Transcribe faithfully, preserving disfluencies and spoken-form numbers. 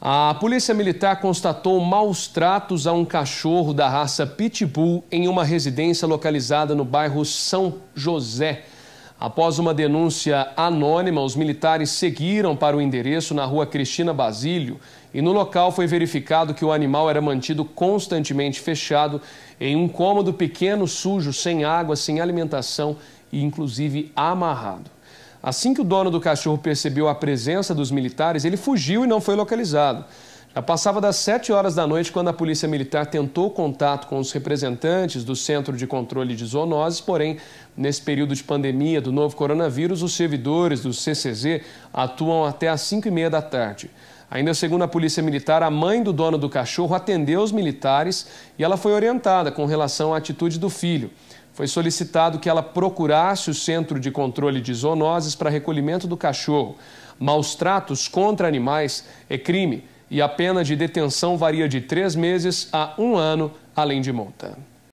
A polícia militar constatou maus tratos a um cachorro da raça Pitbull em uma residência localizada no bairro São José. Após uma denúncia anônima, os militares seguiram para o endereço na Rua Cristina Basílio e no local foi verificado que o animal era mantido constantemente fechado em um cômodo pequeno, sujo, sem água, sem alimentação e inclusive amarrado. Assim que o dono do cachorro percebeu a presença dos militares, ele fugiu e não foi localizado. Já passava das sete horas da noite quando a Polícia Militar tentou contato com os representantes do Centro de Controle de Zoonoses, porém, nesse período de pandemia do novo coronavírus, os servidores do C C Z atuam até às cinco e meia da tarde. Ainda segundo a Polícia Militar, a mãe do dono do cachorro atendeu os militares e ela foi orientada com relação à atitude do filho. Foi solicitado que ela procurasse o Centro de Controle de Zoonoses para recolhimento do cachorro. Maus tratos contra animais é crime e a pena de detenção varia de três meses a um ano, além de multa.